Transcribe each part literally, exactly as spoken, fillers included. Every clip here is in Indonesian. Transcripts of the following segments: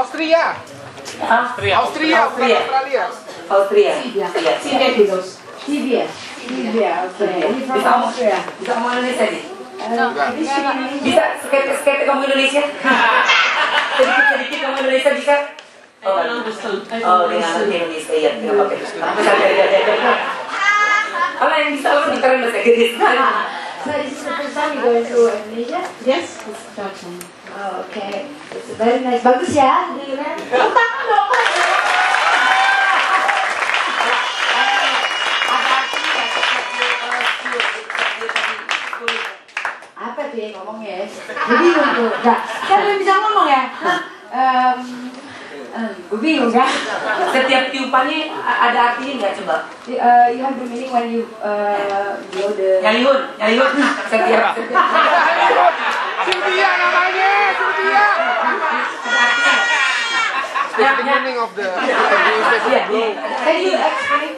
Austria. Austria. Austria. Austria. Austria. Austria. Austria. Sibia. Sibia. Austria. Bisa ngomong Bisa ngomong Indonesia nih? Bisa sekete-sekete kamu Indonesia? Sedikit-sedikit kamu Indonesia bisa? Oh, dengan Indonesia ya. Nggak pakai. Aku sampai ada-ada. Kalau yang bisa lo bicara bahasa Inggris. So this is the first time you going to Indonesia? Yes, it's the first time. Oh, okay. It's very nice. Bagus ya, Dina. Utang dong. Apa tuh yang ngomong ya? Jadi untuk, nggak. Kan belum bisa ngomong ya. Gue bingung kan? Setiap tiupannya ada artinya nggak coba? You have the meaning when you go the Nyalihun, Nyalihun. Setiap Surtia namanya, Surtia. That's the meaning of the blue. Can you explain?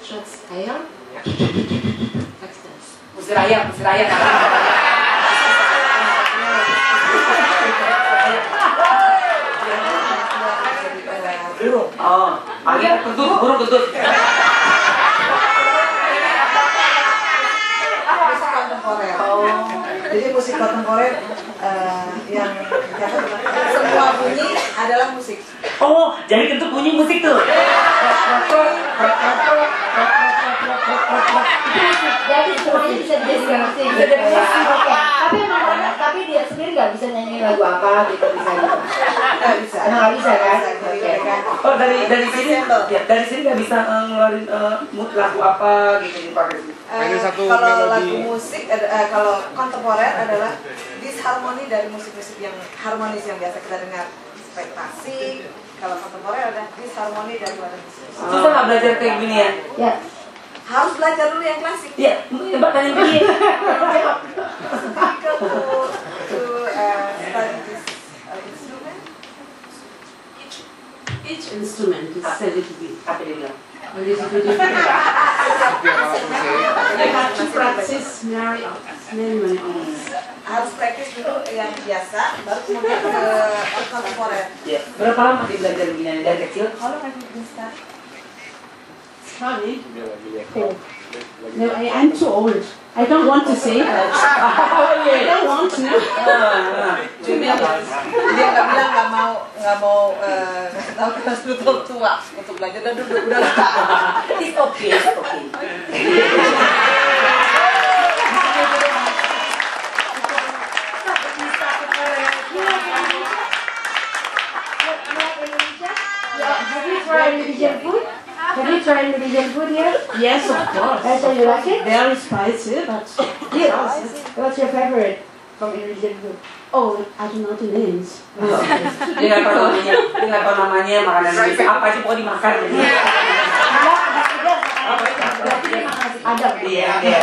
Shots ayam. Musir ayam, musir ayam. Oh, ayam kentut, burung kentut. Musik kontemporer. Jadi musik kontemporer yang semua bunyi adalah musik. Oh, jadi kentut bunyi musik tuh. Jadi semuanya bisa dijelaskan. Tapi emang, tapi dia sendiri nggak bisa nyanyi lagu apa gitu bisa. Nggak bisa. Nggak bisa kan? Oh, dari dari sini dari sini nggak bisa ngeluarin mood lagu apa gitu dipakai. Kalau lagu musik, kalau kontemporer adalah disharmoni dari musik-musik yang harmonis yang biasa kita dengar, seperti klasik. Kalau kontemporer ada disharmoni dari luar musik. Susah nggak belajar kayak gini ya? Ya. Harus belajar dulu yang klasik. Iya, coba tanya begini. Kalau to study this instrument, each each instrument is said to be apa dia bilang? Harus praktis many many harus praktis dulu yang biasa, baru kemudian ke kontemporer. Iya. Berapa lama dia belajar begini dari kecil? Kalau kan bisa. Sorry. Oh. No, I, I'm too old. I don't want to say that. I don't want to. Dia nggak bilang nggak mau nggak mau ngasih tahu kita sudah tua untuk belajar dan duduk udah lama. It's okay, it's okay. Have you tried Indonesian food? Have you tried Indonesian food here? Yes, of course. And so you like it? Very spicy, but what's your favorite from Indonesian food? Oh, I don't know the names. Dia nggak tahu namanya, dia nggak tahu namanya makanan Indonesia. Apa sih pokoknya dimakan? Adab. Iya, iya.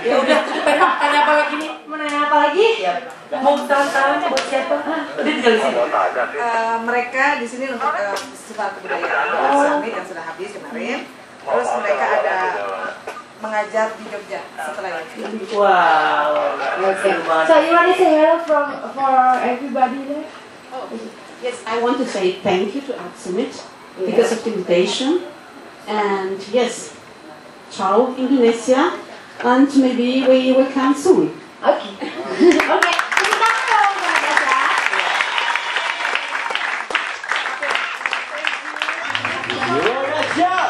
Ya udah cukup enak. Tanya apa lagi nih? Menanya apa lagi? Mau tantangannya buat siapa? Udah tinggal di sini. Mereka di sini untuk festival kebudayaan Summit yang sudah habis kemarin. Terus mereka ada mengajar di Jogja setelah itu. Wow. So you want to say hello from for everybody there? Oh, yes. I want to say thank you to Art Summit because of the invitation and yes. Ciao Indonesia. and maybe we will come soon. Okay. Okay. Terima kasih.